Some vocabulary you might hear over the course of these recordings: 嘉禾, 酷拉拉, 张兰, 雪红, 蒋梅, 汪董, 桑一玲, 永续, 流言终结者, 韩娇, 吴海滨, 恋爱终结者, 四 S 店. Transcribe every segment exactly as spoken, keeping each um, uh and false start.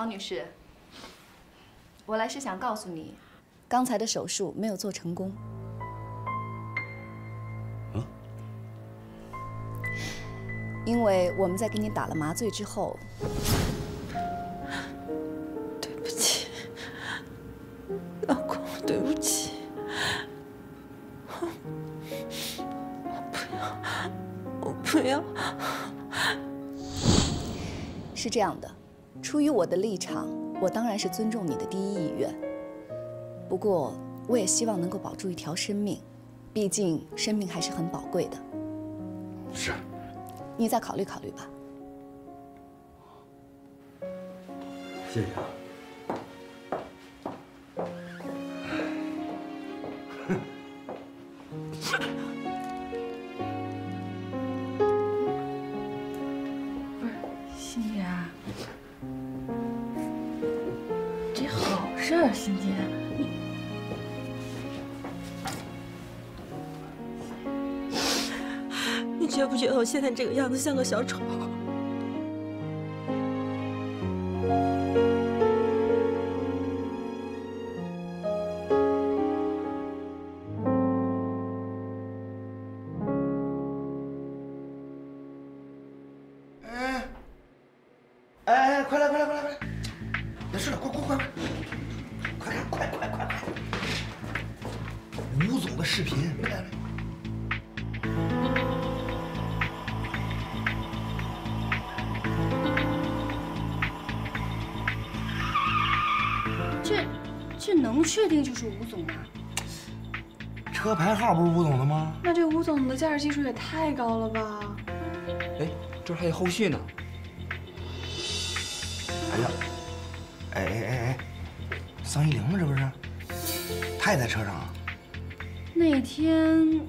黄女士，我来是想告诉你，刚才的手术没有做成功。嗯？因为我们在给你打了麻醉之后。 老公，对不起，我不要，我不要。是这样的，出于我的立场，我当然是尊重你的第一意愿。不过，我也希望能够保住一条生命，毕竟生命还是很宝贵的。是。你再考虑考虑吧。谢谢啊。 欣姐，你你觉不觉得我现在这个样子像个小丑？哎哎哎！快来快来快来快来！别睡了，快快快快！ 快快快快！吴总的视频，来来。这这能确定就是吴总吗？车牌号不是吴总的吗？那这吴总的驾驶技术也太高了吧！哎，这还有后续呢。哎呀，哎哎哎哎！ 桑一玲吗？这不是，她也在车上啊。那天，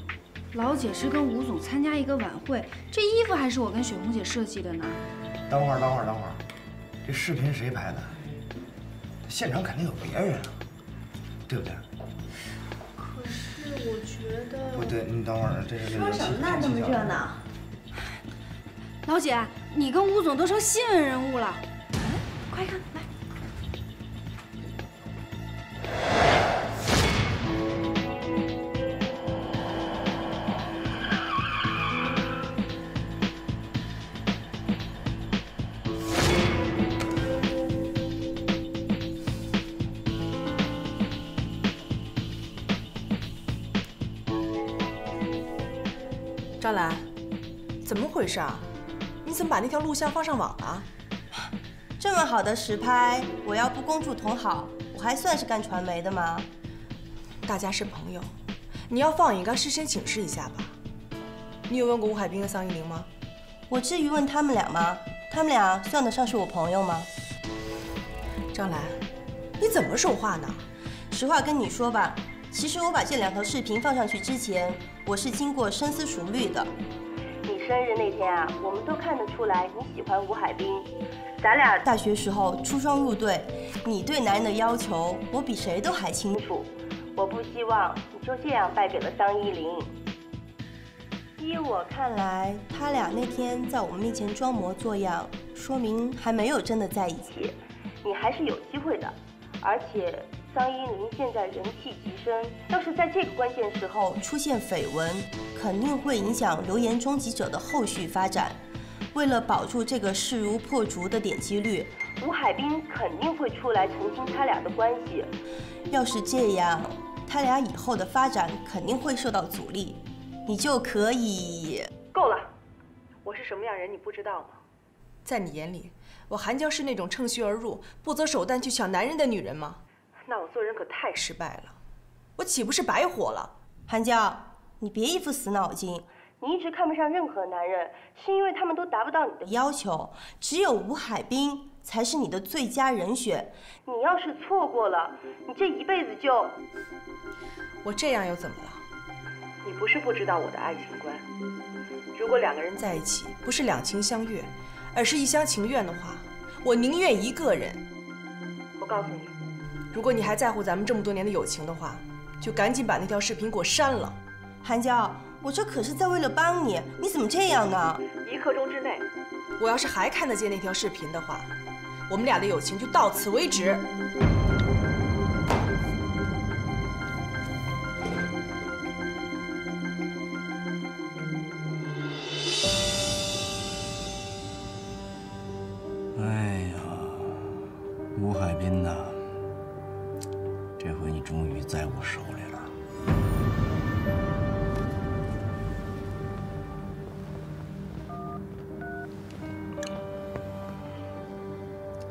老姐是跟吴总参加一个晚会，这衣服还是我跟雪红姐设计的呢。等会儿，等会儿，等会儿，这视频谁拍的？现场肯定有别人啊，对不对？可是我觉得不对，你等会儿，这是说什么呢？这么热闹。老姐，你跟吴总都成新闻人物了，快看来。 张兰，怎么回事啊？你怎么把那条录像放上网了？这么好的实拍，我要不公主同好，我还算是干传媒的吗？大家是朋友，你要放应该事先请示一下吧。你有问过吴海滨和桑一玲吗？我至于问他们俩吗？他们俩算得上是我朋友吗？张兰，你怎么说话呢？实话跟你说吧。 其实我把这两条视频放上去之前，我是经过深思熟虑的。你生日那天啊，我们都看得出来你喜欢吴海滨。咱俩大学时候出双入对，你对男人的要求我比谁都还清楚。我不希望你就这样败给了桑一玲。依我看来，他俩那天在我们面前装模作样，说明还没有真的在一起。你还是有机会的，而且。 桑一玲现在人气极深，要是在这个关键时候出现绯闻，肯定会影响《流言终结者》的后续发展。为了保住这个势如破竹的点击率，吴海滨肯定会出来澄清他俩的关系。要是这样，他俩以后的发展肯定会受到阻力。你就可以够了，我是什么样人你不知道吗？在你眼里，我韩江是那种趁虚而入、不择手段去抢男人的女人吗？ 那我做人可太失败了，我岂不是白活了？韩娇，你别一副死脑筋。你一直看不上任何男人，是因为他们都达不到你的要求。只有吴海滨才是你的最佳人选。你要是错过了，你这一辈子就……我这样又怎么了？你不是不知道我的爱情观。如果两个人在一起不是两情相悦，而是一厢情愿的话，我宁愿一个人。我告诉你。 如果你还在乎咱们这么多年的友情的话，就赶紧把那条视频给我删了。韩娇，我这可是在为了帮你，你怎么这样呢？一刻钟之内，我要是还看得见那条视频的话，我们俩的友情就到此为止。哎呀，吴海滨呐，这回你终于在我手里了。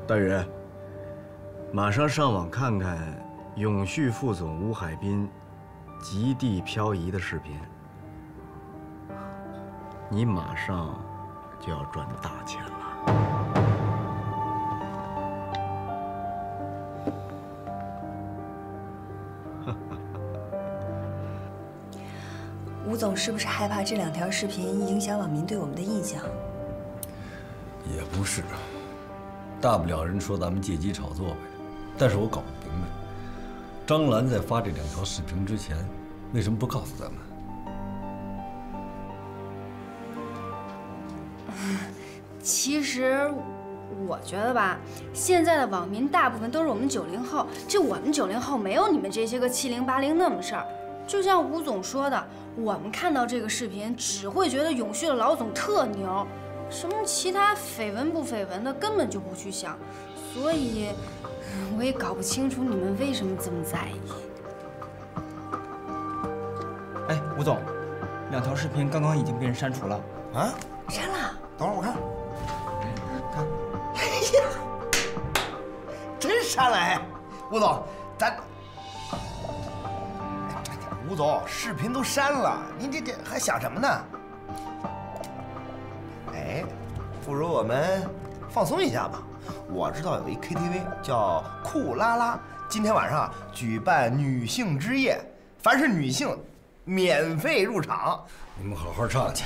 大人，马上上网看看永续副总吴海滨极地漂移的视频，你马上就要赚大钱了。吴总是不是害怕这两条视频影响网民对我们的印象？也不是啊。 大不了人说咱们借机炒作呗，但是我搞不明白，张兰在发这两条视频之前，为什么不告诉咱们？其实，我觉得吧，现在的网民大部分都是我们九零后，就我们九零后没有你们这些个七零八零那么事儿。就像吴总说的，我们看到这个视频，只会觉得永续的老总特牛。 什么其他绯闻不绯闻的，根本就不去想，所以我也搞不清楚你们为什么这么在意。哎，吴总，两条视频刚刚已经被人删除了啊？删了？等会儿我看，看，哎呀，真删了哎！吴总，咱，吴总，视频都删了，您这这还想什么呢？ 哎，不如我们放松一下吧。我知道有一 K T V 叫酷拉拉，今天晚上举办女性之夜，凡是女性免费入场。你们好好唱去。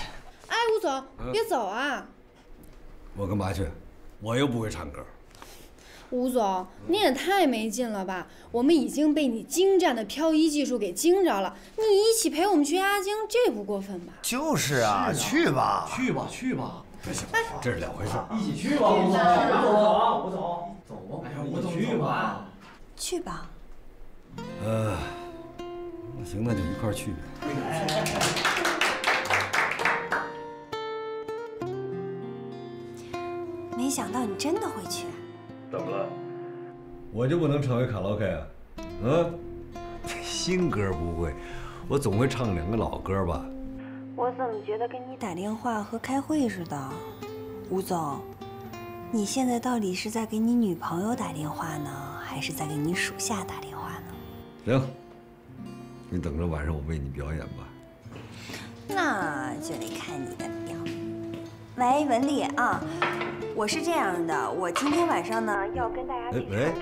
哎，吴总，别走啊！我干嘛去？我又不会唱歌。吴总，你也太没劲了吧！我们已经被你精湛的漂移技术给惊着了，你一起陪我们去压惊，这不过分吧？就是啊，去吧，去吧，去吧。 不行，这是两回事，一起去吧，吴总，吴总，走吧，哎呀，吴总，去吧，去吧。呃，那行，那就一块儿去呗。没想到你真的会去。怎么了？我就不能唱回卡拉 OK 啊？嗯，新歌不会，我总会唱两个老歌吧。 我怎么觉得跟你打电话和开会似的，吴总，你现在到底是在给你女朋友打电话呢，还是在给你属下打电话呢？行，你等着晚上我为你表演吧。那就得看你的表。喂，文丽啊，我是这样的，我今天晚上呢要跟大家去唱 K，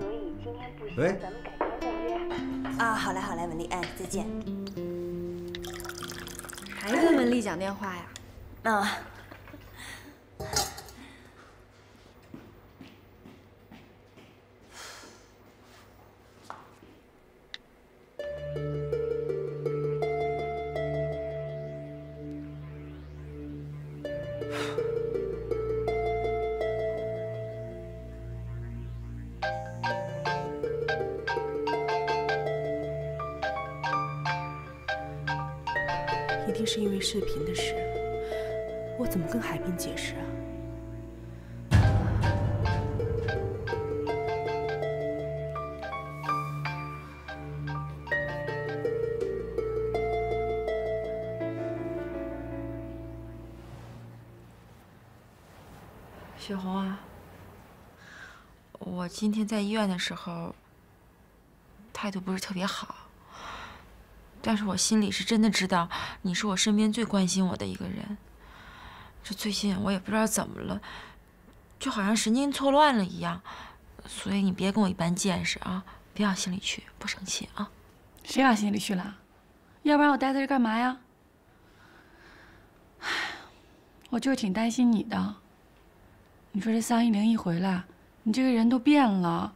所以今天不行，咱们改天再约。啊，好嘞好嘞，文丽，哎，再见。 还跟文丽讲电话呀？啊！是因为视频的事，我怎么跟海滨解释啊？雪红啊，我今天在医院的时候态度不是特别好。 但是我心里是真的知道，你是我身边最关心我的一个人。这最近我也不知道怎么了，就好像神经错乱了一样，所以你别跟我一般见识啊，别往心里去，不生气啊。谁往心里去了？要不然我待在这干嘛呀？唉，我就是挺担心你的。你说这桑一玲一回来，你这个人都变了。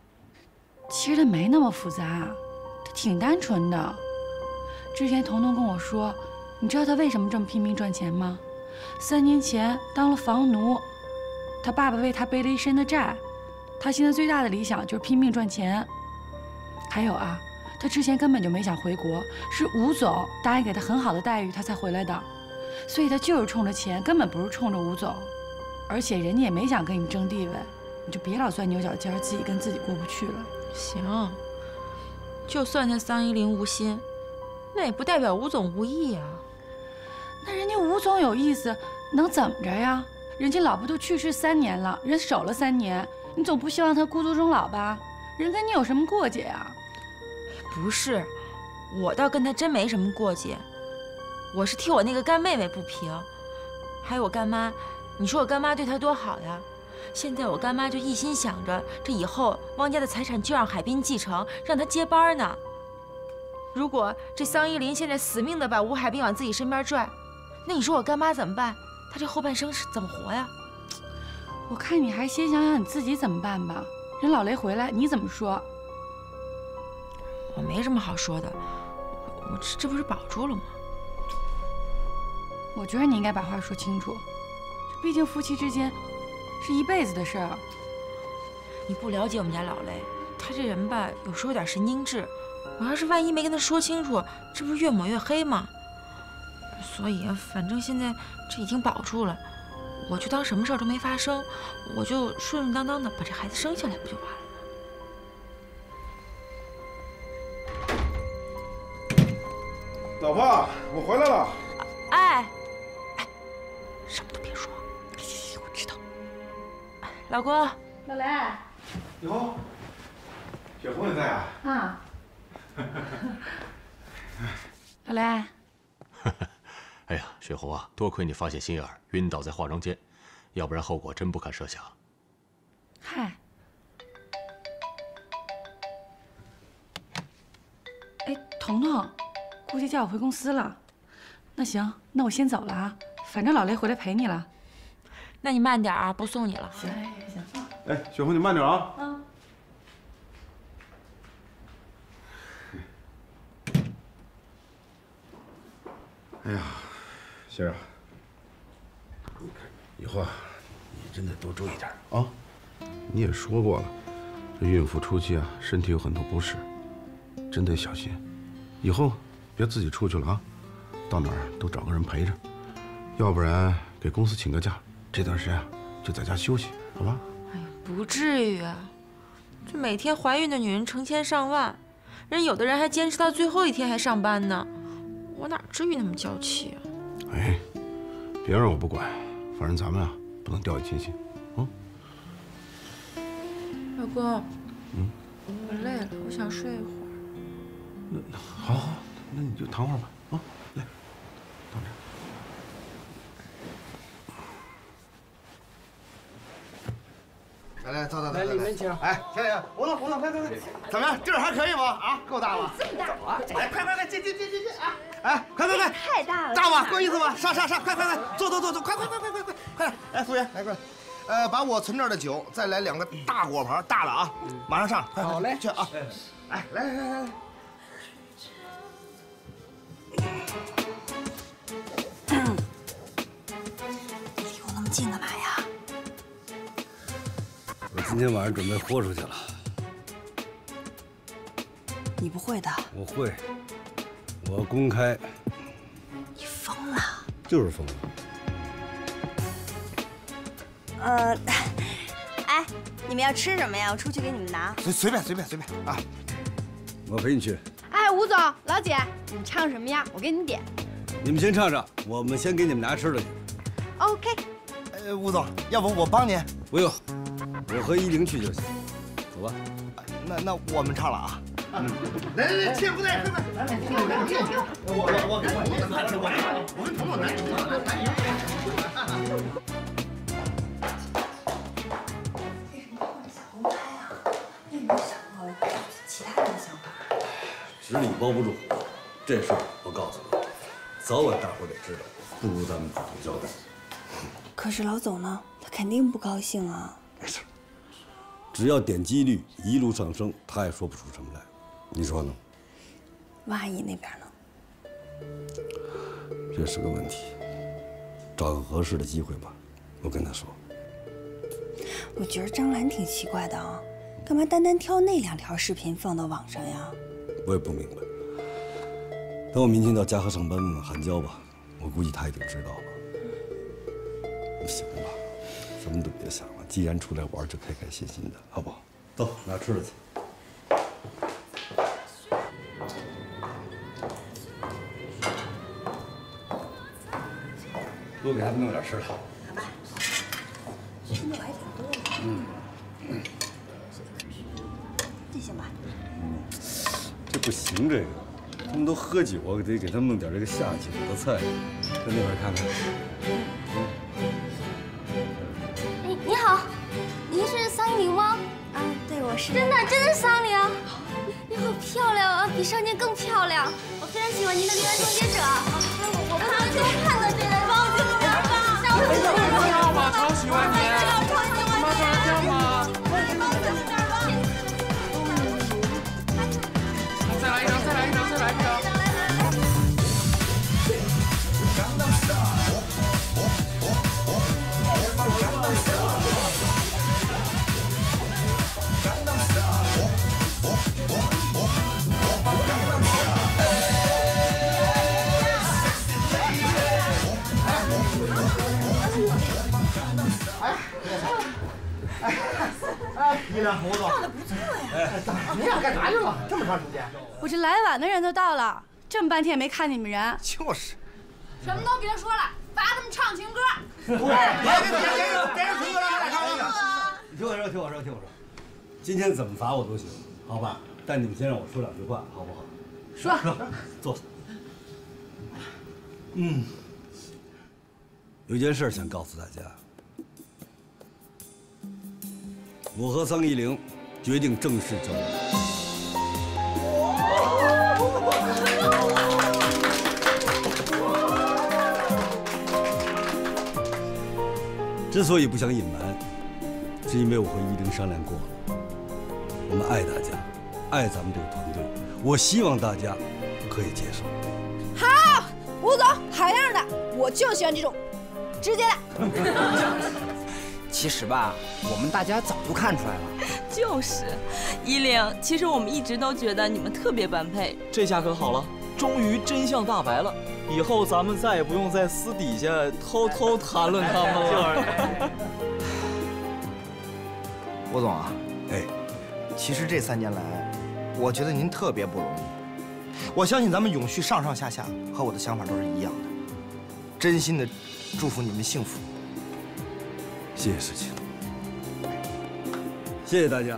其实她没那么复杂，她挺单纯的。 之前彤彤跟我说，你知道他为什么这么拼命赚钱吗？三年前当了房奴，他爸爸为他背了一身的债，他现在最大的理想就是拼命赚钱。还有啊，他之前根本就没想回国，是吴总答应给他很好的待遇，他才回来的。所以他就是冲着钱，根本不是冲着吴总。而且人家也没想跟你争地位，你就别老钻牛角尖，自己跟自己过不去了。行，就算那三一零无心，那也不代表吴总无意啊。那人家吴总有意思，能怎么着呀？人家老婆都去世三年了，人守了三年。 你总不希望他孤独终老吧？人跟你有什么过节啊？不是，我倒跟他真没什么过节，我是替我那个干妹妹不平，还有我干妈。你说我干妈对她多好呀！现在我干妈就一心想着，这以后汪家的财产就让海滨继承，让她接班呢。如果这桑依林现在死命的把吴海滨往自己身边拽，那你说我干妈怎么办？她这后半生是怎么活呀？ 我看你还先想想你自己怎么办吧。人老雷回来，你怎么说？我没什么好说的，我这这不是保住了吗？我觉得你应该把话说清楚，毕竟夫妻之间是一辈子的事儿。你不了解我们家老雷，他这人吧，有时候有点神经质。我要是万一没跟他说清楚，这不是越抹越黑吗？所以啊，反正现在这已经保住了。 我就当什么事儿都没发生，我就顺顺当当的把这孩子生下来，不就完了吗？老婆，我回来了。哎，哎，什么都别说，我知道。老公，老雷。哟，雪峰也在啊。啊。老雷。 哎呀，雪红啊，多亏你发现心眼儿，晕倒在化妆间，要不然后果真不堪设想。嗨，哎，彤彤，估计叫我回公司了。那行，那我先走了啊，反正老雷回来陪你了。那你慢点啊，不送你了。行行。哎，雪红，你慢点啊。嗯。 哎呀，心儿啊，你看以后啊，你真得多注意点啊。你也说过了，这孕妇初期啊，身体有很多不适，真得小心。以后别自己出去了啊，到哪儿都找个人陪着，要不然给公司请个假，这段时间啊就在家休息，好吧？哎呀，不至于啊，这每天怀孕的女人成千上万，人有的人还坚持到最后一天还上班呢。 我哪至于那么娇气啊！哎，别让我不管，反正咱们啊不能掉以轻心，啊。老公，嗯，我累了，我想睡一会儿。那那好，好，那你就躺会儿吧，啊，来，躺这儿。来来，坐坐坐，来里面请。哎，小李，胡总，胡总，快快快，怎么样？地儿还可以吗？啊，够大吗？这么大啊！哎，快快快，进进进进进啊！ 哎，快快快！太大了，大吗？够意思吗？上上上，快快快，坐坐坐坐，快快快快快快快！来，服务员，来过来，呃，把我存这儿的酒，再来两个大果盘，大了啊，马上上。好嘞，去啊！哎，来来来来来。离我那么近干嘛呀？我今天晚上准备豁出去了。你不会的。我会。 我公开，你疯了，就是疯了。呃，哎，你们要吃什么呀？我出去给你们拿。随随便随便随便啊，我陪你去。哎，吴总、老姐，你唱什么呀？我给你们点。你们先唱唱，我们先给你们拿吃的去。OK。呃，吴总，要不我帮您？不用，我和依玲去就行。走吧。那那我们唱了啊。 来来来，切不带，快快！来来，我我我我跟我跟彤彤来，我跟彤彤来。 你有没有想过其他人的想法？纸里包不住火，这事儿我告诉你，早晚大伙得知道，不如咱们主动交代。可是老总呢？他肯定不高兴啊。没事，只要点击率一路上升，他也说不出什么来。 你说呢？王阿姨那边呢？这是个问题，找个合适的机会吧。我跟她说，我觉得张兰挺奇怪的啊，干嘛单单挑那两条视频放到网上呀？我也不明白。等我明天到嘉禾上班问问韩娇吧，我估计她已经知道了。行吧，什么都别想了，既然出来玩，就开开心心的，好不好？走，拿吃的去。 多给他们弄点吃的。好吧，吃的我还挺多的。嗯，这行吧？这不行，这个他们都喝酒，我得给他们弄点这个下酒的菜。在那边看看。哎，你好，您是桑一玲吗？啊，对，我是。真的，真的桑一玲。你好漂亮啊，比上年更漂亮。我非常喜欢您的《恋爱终结者》。我我刚刚看到这个。 妈，超喜欢你！妈，长得真好。再来一张，再来一张，再来一张。你俩胡子唱的不错呀！哎，你俩干啥去了？这么长时间？我这来晚的人都到了，这么半天也没看你们人。就是，什么都别说了，罚他们唱情歌。对，别别别别别唱情歌了，咱俩唱一个。你听我说，听我说，听我说，今天怎么罚我都行，好吧？但你们先让我说两句话，好不好？说说，坐。嗯，有件事想告诉大家。 我和桑一玲决定正式交往。之所以不想隐瞒，是因为我和依玲商量过了，我们爱大家，爱咱们这个团队，我希望大家可以接受。好，吴总，好样的！我就喜欢这种直接的。其实吧，我们大家早就看出来了。就是，依玲，其实我们一直都觉得你们特别般配。这下可好了，终于真相大白了。以后咱们再也不用在私底下偷偷谈论他们了。吴总啊，哎，其实这三年来，我觉得您特别不容易。我相信咱们永续上上下下和我的想法都是一样的，真心的祝福你们幸福。 谢谢事情，谢谢大家。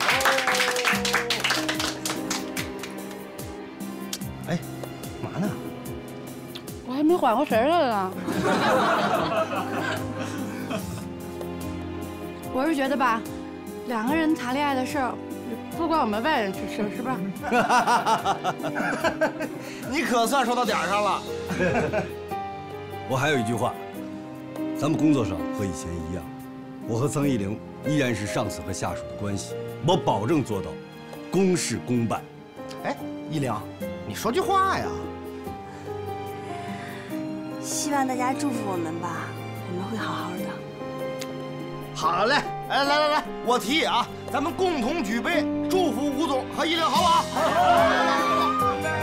哎，干嘛呢？我还没缓过神来呢。我是觉得吧，两个人谈恋爱的事儿，不管我们外人去说，是吧？你可算说到点儿上了。我还有一句话，咱们工作上和以前一样。 我和曾一玲依然是上司和下属的关系，我保证做到公事公办。哎，一玲，你说句话呀！希望大家祝福我们吧，我们会好好的。好嘞，哎，来来来，我提议啊，咱们共同举杯祝福吴总和一玲，好不好？好。来，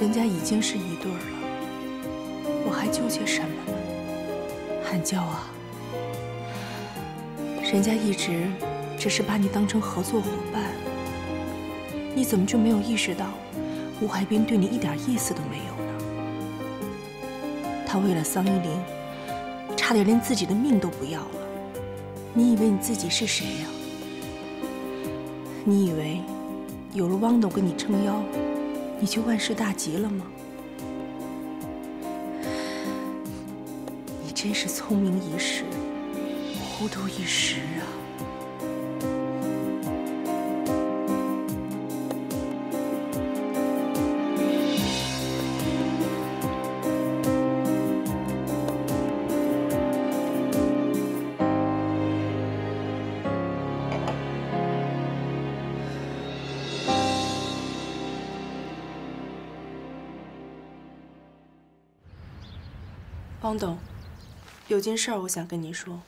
人家已经是一对了，我还纠结什么呢？韩娇啊，人家一直只是把你当成合作伙伴，你怎么就没有意识到吴海滨对你一点意思都没有呢？他为了桑一玲，差点连自己的命都不要了。你以为你自己是谁呀？你以为有了汪董给你撑腰？ 你就万事大吉了吗？你真是聪明一时，糊涂一时啊！汪董，有件事我想跟你说。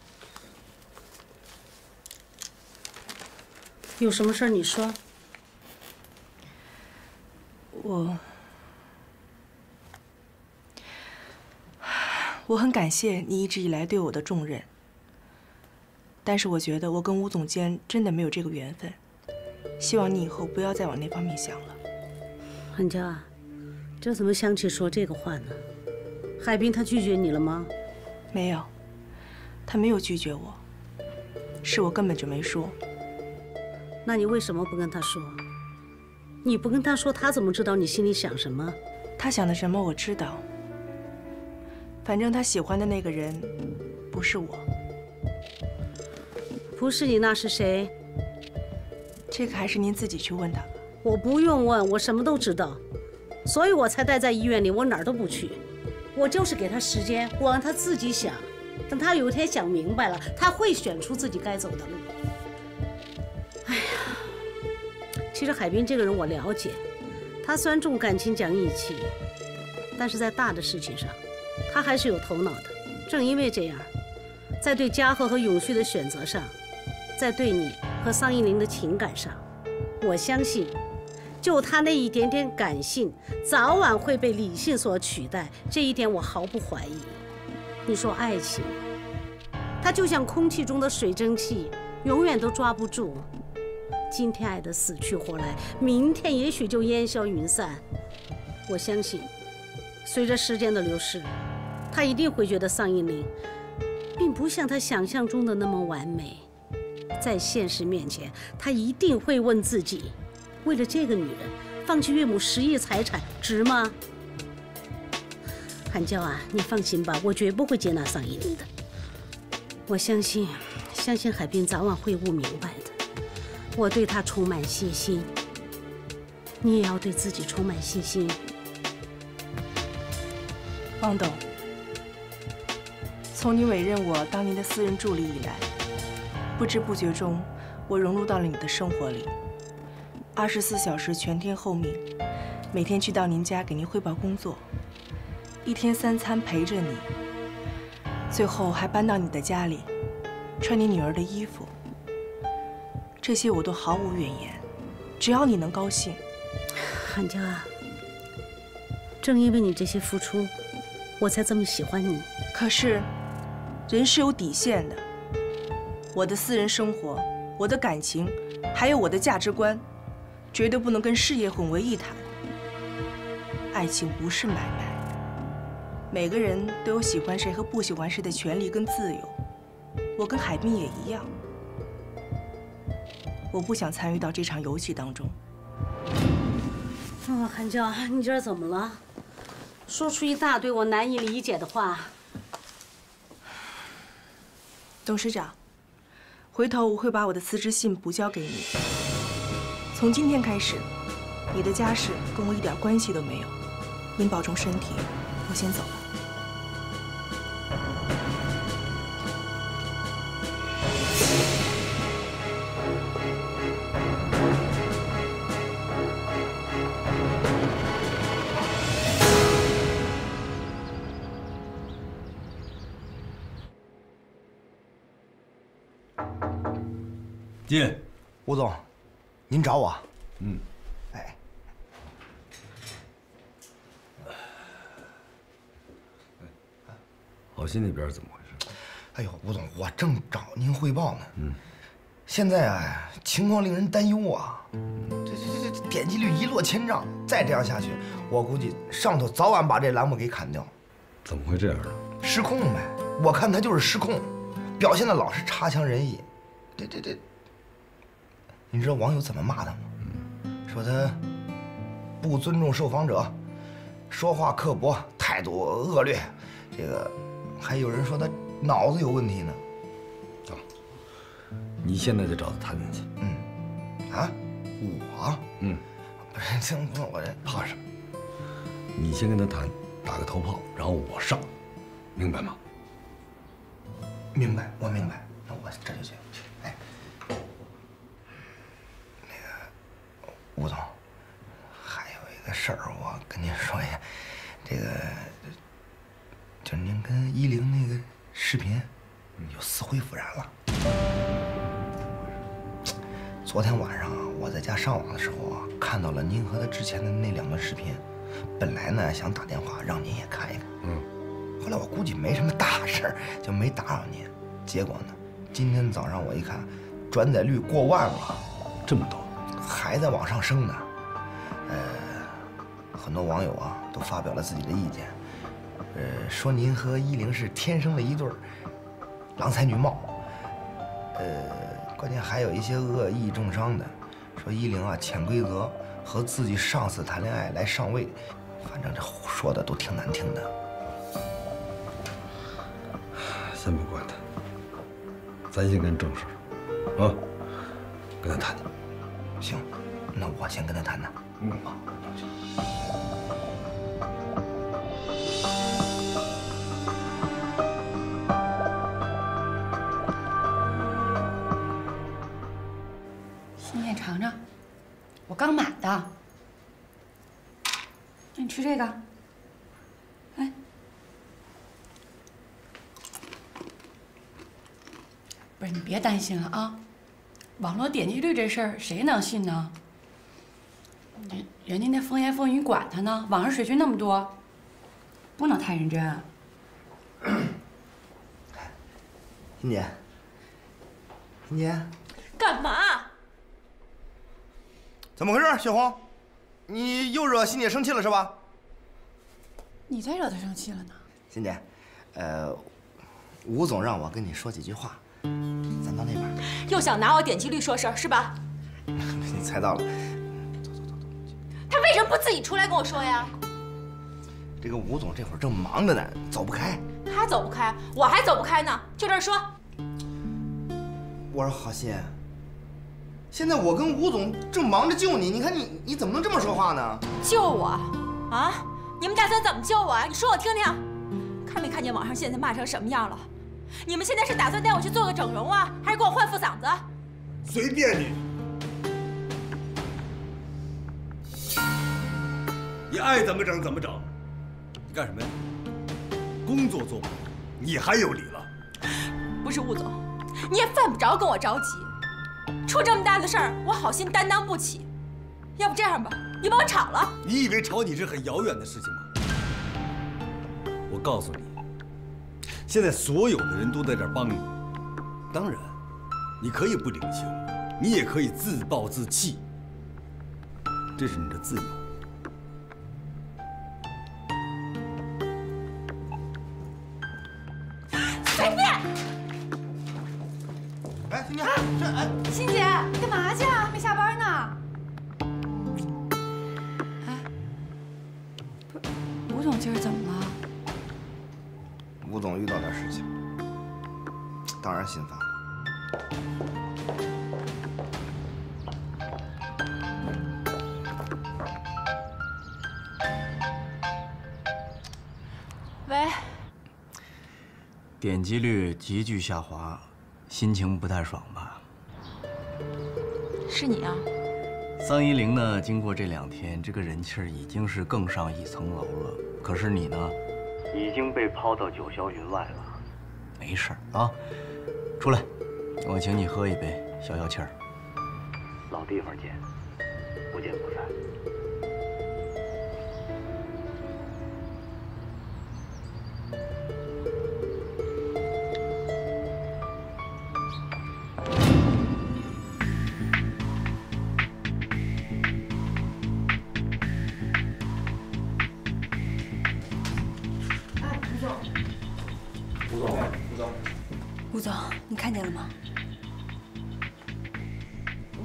有什么事你说。我，我很感谢你一直以来对我的重任。 但是我觉得我跟吴总监真的没有这个缘分，希望你以后不要再往那方面想了。韩娇啊，这怎么想起说这个话呢？海滨他拒绝你了吗？没有，他没有拒绝我，是我根本就没说。那你为什么不跟他说？你不跟他说，他怎么知道你心里想什么？他想的什么我知道，反正他喜欢的那个人不是我。 不是你，那是谁？这个还是您自己去问他吧。我不用问，我什么都知道，所以我才待在医院里，我哪儿都不去。我就是给他时间，我让他自己想。等他有一天想明白了，他会选出自己该走的路。哎呀，其实海滨这个人我了解，他虽然重感情讲义气，但是在大的事情上，他还是有头脑的。正因为这样，在对嘉禾和永旭的选择上。 在对你和桑一宁的情感上，我相信，就他那一点点感性，早晚会被理性所取代，这一点我毫不怀疑。你说爱情，它就像空气中的水蒸气，永远都抓不住。今天爱得死去活来，明天也许就烟消云散。我相信，随着时间的流逝，他一定会觉得桑一宁，并不像他想象中的那么完美。 在现实面前，他一定会问自己：为了这个女人，放弃岳母十亿财产值吗？韩娇啊，你放心吧，我绝不会接纳桑一宁的。我相信，相信海滨早晚会悟明白的。我对他充满信心，你也要对自己充满信心。汪董，从你委任我当您的私人助理以来。 不知不觉中，我融入到了你的生活里，二十四小时全天候命，每天去到您家给您汇报工作，一天三餐陪着你，最后还搬到你的家里，穿你女儿的衣服。这些我都毫无怨言，只要你能高兴。韩娇啊，正因为你这些付出，我才这么喜欢你。可是，人是有底线的。 我的私人生活，我的感情，还有我的价值观，绝对不能跟事业混为一谈。爱情不是买卖，每个人都有喜欢谁和不喜欢谁的权利跟自由。我跟海滨也一样，我不想参与到这场游戏当中。啊，韩娇，你这是怎么了？说出一大堆我难以理解的话。董事长。 回头我会把我的辞职信补交给你。从今天开始，你的家事跟我一点关系都没有。您保重身体，我先走了。进，吴总，您找我？嗯，哎，好心那边怎么回事？哎呦，吴总，我正找您汇报呢。嗯，现在啊，情况令人担忧啊，这这这这点击率一落千丈，再这样下去，我估计上头早晚把这栏目给砍掉。怎么会这样呢？失控呗，我看他就是失控，表现的老是差强人意。这这这。 你知道网友怎么骂他吗？说他不尊重受访者，说话刻薄，态度恶劣。这个还有人说他脑子有问题呢。啊，你现在就找他谈谈去。嗯，啊，我，嗯，不是，这我这怕什么？你先跟他谈，打个头炮，然后我上，明白吗？明白，我明白。那我这就去。 吴总，还有一个事儿，我跟您说一下，这个就反正跟一零那个视频有死灰复燃了。昨天晚上我在家上网的时候啊，看到了您和他之前的那两段视频，本来呢想打电话让您也看一看，嗯，后来我估计没什么大事儿，就没打扰您。结果呢，今天早上我一看，转载率过万了，这么多，还在往上升呢。呃，很多网友啊都发表了自己的意见。 呃，说您和依玲是天生的一对儿，郎才女貌。呃，关键还有一些恶意中伤的，说依玲啊潜规则，和自己上司谈恋爱来上位，反正这说的都挺难听的。先不管他，咱先干正事儿，啊，跟他谈谈。行，那我先跟他谈谈。嗯，好。 我刚买的，那你吃这个。哎，不是你别担心了啊，网络点击率这事儿谁能信呢？人人家那风言风语管他呢，网上水军那么多，不能太认真。欣姐，欣姐，干嘛？ 怎么回事，雪红？你又惹欣姐生气了是吧？你才惹她生气了呢。欣姐，呃，吴总让我跟你说几句话，咱到那边。又想拿我点击率说事儿是吧？你猜到了。走走走走。他为什么不自己出来跟我说呀？这个吴总这会儿正忙着呢，走不开。他走不开，我还走不开呢。就这儿说。我说好心。 现在我跟吴总正忙着救你，你看你你怎么能这么说话呢？救我啊！你们打算怎么救我啊？你说我听听，看没看见网上现在骂成什么样了？你们现在是打算带我去做个整容啊，还是给我换副嗓子？随便你，你爱怎么整怎么整，你干什么呀？工作做不好，你还有理了？不是吴总，你也犯不着跟我着急。 出这么大的事儿，我好心担当不起。要不这样吧，你把我炒了。你以为炒你是很遥远的事情吗？我告诉你，现在所有的人都在这儿帮你。当然，你可以不领情，你也可以自暴自弃，这是你的自由。随便。 哎，欣姐，这哎，欣姐，你干嘛去啊？没下班呢。哎，不是，吴总今儿怎么了？吴总遇到点事情，当然心烦了。喂。点击率急剧下滑。 心情不太爽吧？是你啊，桑依玲呢？经过这两天，这个人气儿已经是更上一层楼了。可是你呢，已经被抛到九霄云外了。没事儿啊，出来，我请你喝一杯，消消气儿。老地方见，不见不散。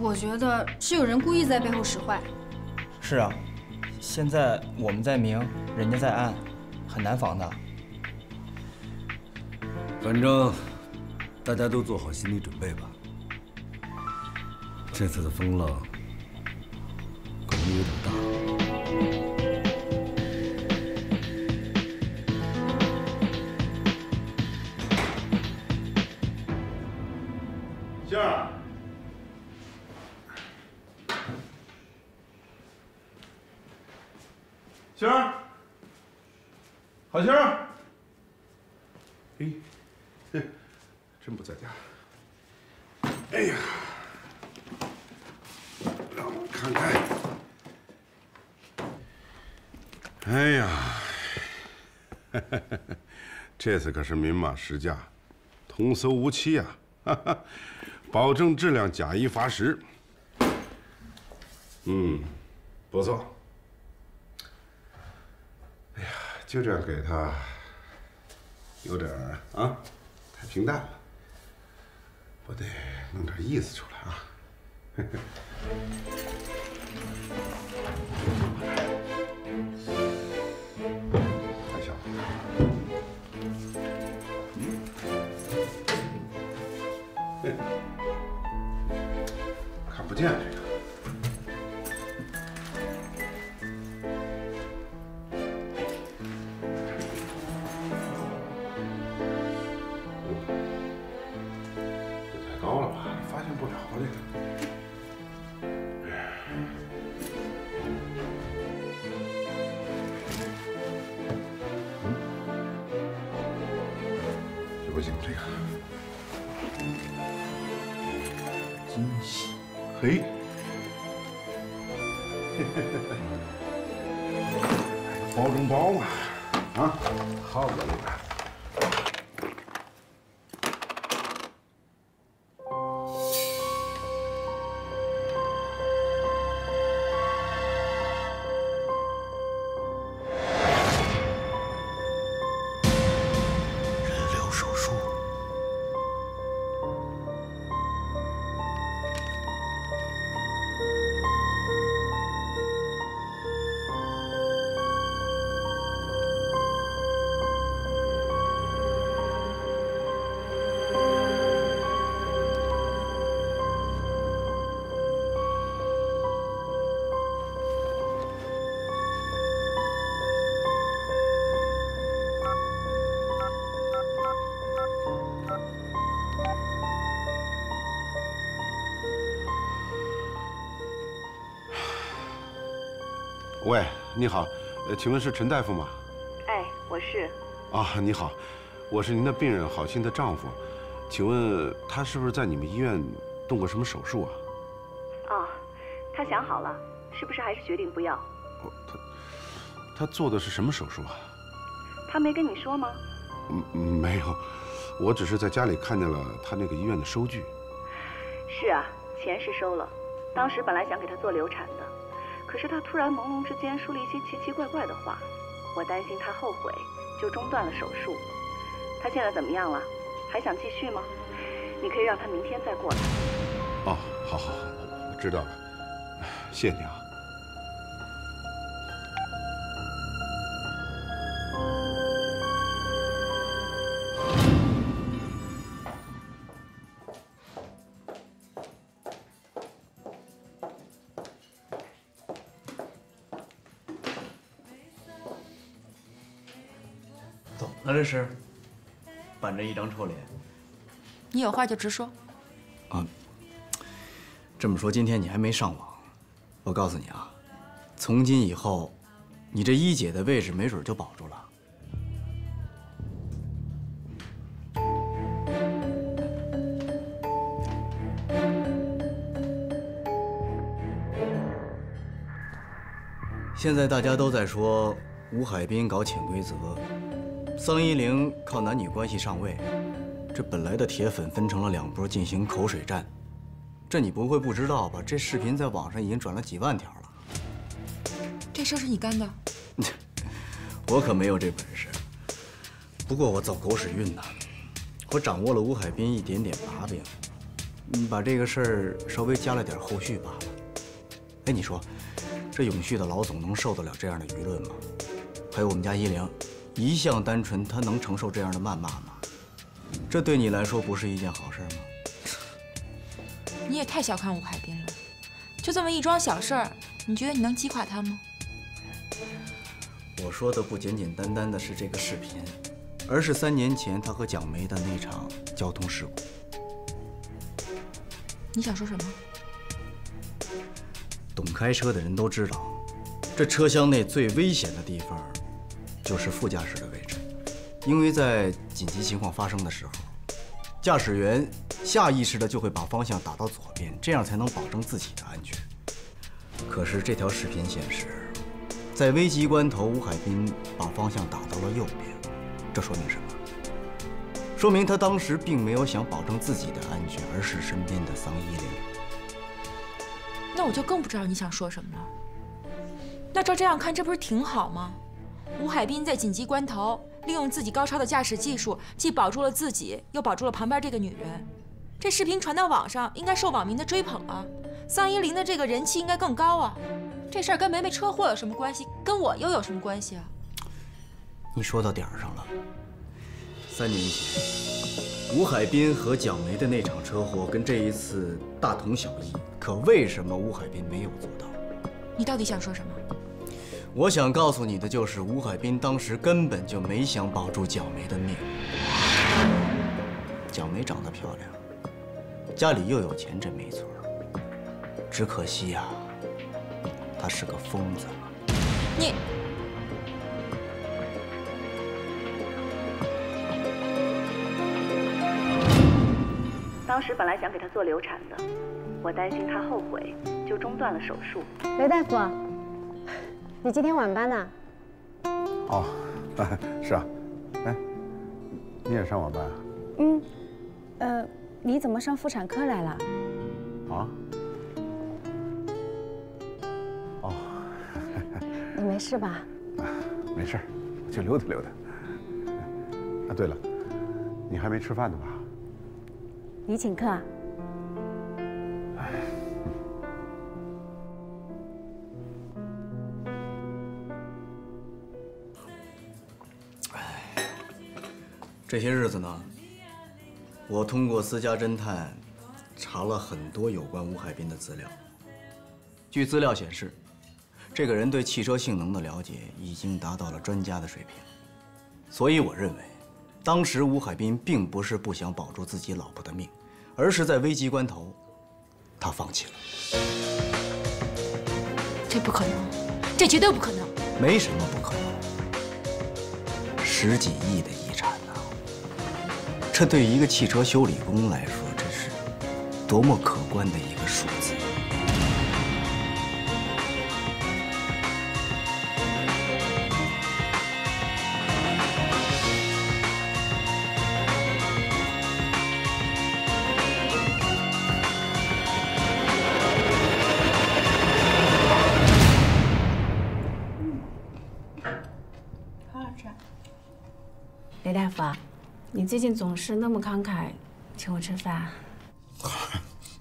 我觉得是有人故意在背后使坏。是啊，现在我们在明，人家在暗，很难防的。反正大家都做好心理准备吧。这次的风浪可能有点大。 星儿，好星儿，嘿，这真不在家。哎呀，让我看看。哎呀，哈哈哈哈，这次可是明码实价，童叟无欺啊！哈哈，保证质量，假一罚十。嗯，不错。哎呀，就这样给他。 有点啊，太平淡了，我得弄点意思出来啊！嘿嘿。太小了，嗯，看不见这个。 喂，你好，呃，请问是陈大夫吗？哎，我是。啊，你好，我是您的病人好心的丈夫，请问他是不是在你们医院动过什么手术啊？哦，他想好了，是不是还是决定不要？哦，他他做的是什么手术啊？他没跟你说吗？嗯，没有，我只是在家里看见了他那个医院的收据。是啊，钱是收了，当时本来想给他做流产的。 可是他突然朦胧之间说了一些奇奇怪怪的话，我担心他后悔，就中断了手术。他现在怎么样了？还想继续吗？你可以让他明天再过来。哦，好好好，我知道了，谢谢你啊。 这是，板着一张臭脸。你有话就直说。啊，这么说今天你还没上网，我告诉你啊，从今以后，你这一姐的位置没准就保住了。 现在大家都在说吴海滨搞潜规则。 桑一玲靠男女关系上位，这本来的铁粉分成了两波进行口水战，这你不会不知道吧？这视频在网上已经转了几万条了。这事是你干的？我可没有这本事，不过我走狗屎运呐，我掌握了吴海滨一点点把柄。你把这个事儿稍微加了点后续罢了。哎，你说，这永续的老总能受得了这样的舆论吗？还有我们家一玲。 一向单纯，他能承受这样的谩骂吗？这对你来说不是一件好事吗？你也太小看吴海滨了，就这么一桩小事儿，你觉得你能击垮他吗？我说的不简简单单的是这个视频，而是三年前他和蒋梅的那场交通事故。你想说什么？懂开车的人都知道，这车厢内最危险的地方。 就是副驾驶的位置，因为在紧急情况发生的时候，驾驶员下意识的就会把方向打到左边，这样才能保证自己的安全。可是这条视频显示，在危急关头，吴海滨把方向打到了右边，这说明什么？说明他当时并没有想保证自己的安全，而是身边的桑依林。那我就更不知道你想说什么了。那照这样看，这不是挺好吗？吴海滨在紧急关头利用自己高超的驾驶技术，既保住了自己，又保住了旁边这个女人。这视频传到网上，应该受网民的追捧啊。桑依林的这个人气应该更高啊。这事儿跟梅梅车祸有什么关系？跟我又有什么关系啊？你说到点儿上了。 三年前，吴海滨和蒋梅的那场车祸跟这一次大同小异，可为什么吴海滨没有做到？你到底想说什么？我想告诉你的就是，吴海滨当时根本就没想保住蒋梅的命。蒋梅长得漂亮，家里又有钱，这没错。只可惜呀，她是个疯子。你。 当时本来想给她做流产的，我担心她后悔，就中断了手术。雷大夫，你今天晚班呢？哦，是啊，哎，你也上晚班啊？嗯，呃，你怎么上妇产科来了？啊？哦，你没事吧？啊，没事，我就溜达溜达。啊，对了，你还没吃饭呢吧？ 你请客啊？哎，这些日子呢，我通过私家侦探查了很多有关吴海滨的资料。据资料显示，这个人对汽车性能的了解已经达到了专家的水平，所以我认为，当时吴海滨并不是不想保住自己老婆的命。 而是在危急关头，他放弃了。这不可能，这绝对不可能。没什么不可能，十几亿的遗产呐，这对一个汽车修理工来说，这是多么可观的一个数字。 雷大夫，你最近总是那么慷慨，请我吃饭。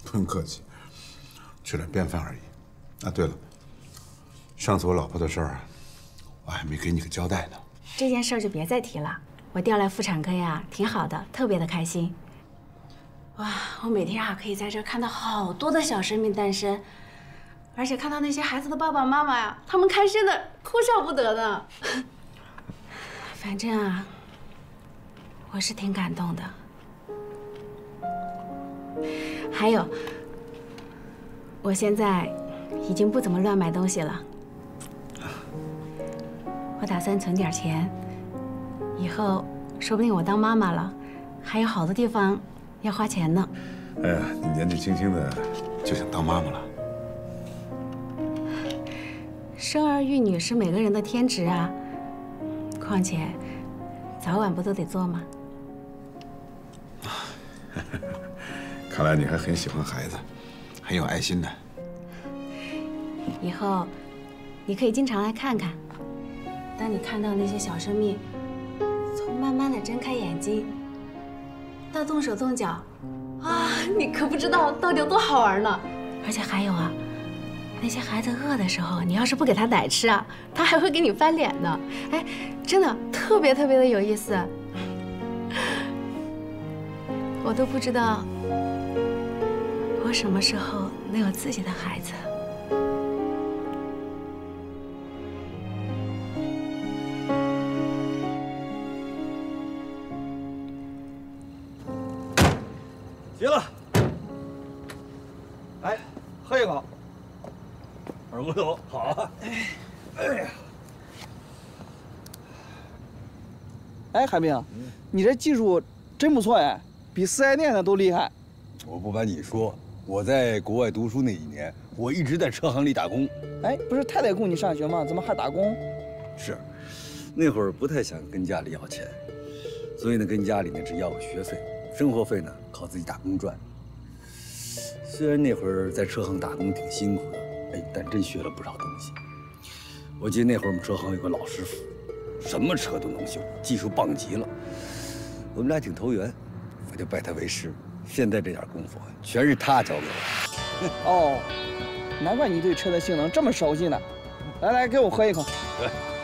不用客气，吃点便饭而已。啊，对了，上次我老婆的事儿，我还没给你个交代呢。这件事就别再提了。我调来妇产科呀，挺好的，特别的开心。哇，我每天啊可以在这儿看到好多的小生命诞生，而且看到那些孩子的爸爸妈妈呀，他们开心的哭笑不得呢。反正啊。 我是挺感动的，还有，我现在已经不怎么乱买东西了。我打算存点钱，以后说不定我当妈妈了，还有好多地方要花钱呢。哎呀，你年纪轻轻的就想当妈妈了？生儿育女是每个人的天职啊，况且早晚不都得做吗？ 看来你还很喜欢孩子，很有爱心呢。以后你可以经常来看看。当你看到那些小生命从慢慢的睁开眼睛到动手动脚，啊，你可不知道到底有多好玩呢。而且还有啊，那些孩子饿的时候，你要是不给他奶吃啊，他还会给你翻脸的。哎，真的特别特别的有意思。 我都不知道，我什么时候能有自己的孩子。行了，哎，喝一口，二锅头好啊！哎呀，哎，海明，嗯、你这技术真不错哎，比四 S 店的都厉害。我不瞒你说，我在国外读书那几年，我一直在车行里打工。哎，不是太太供你上学吗？怎么还打工？是，那会儿不太想跟家里要钱，所以呢，跟家里呢只要我学费，生活费呢靠自己打工赚。虽然那会儿在车行打工挺辛苦的，哎，但真学了不少东西。我记得那会儿我们车行有个老师傅。 什么车都能修，技术棒极了。我们俩挺投缘，我就拜他为师。现在这点功夫全是他教给我。哦，难怪你对车的性能这么熟悉呢。来来，给我喝一口。来。